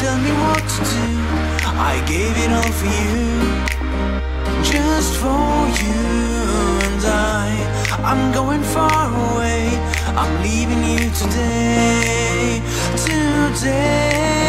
tell me what to do. I gave it all for you, just for you and I. I'm going far away, I'm leaving you today, today.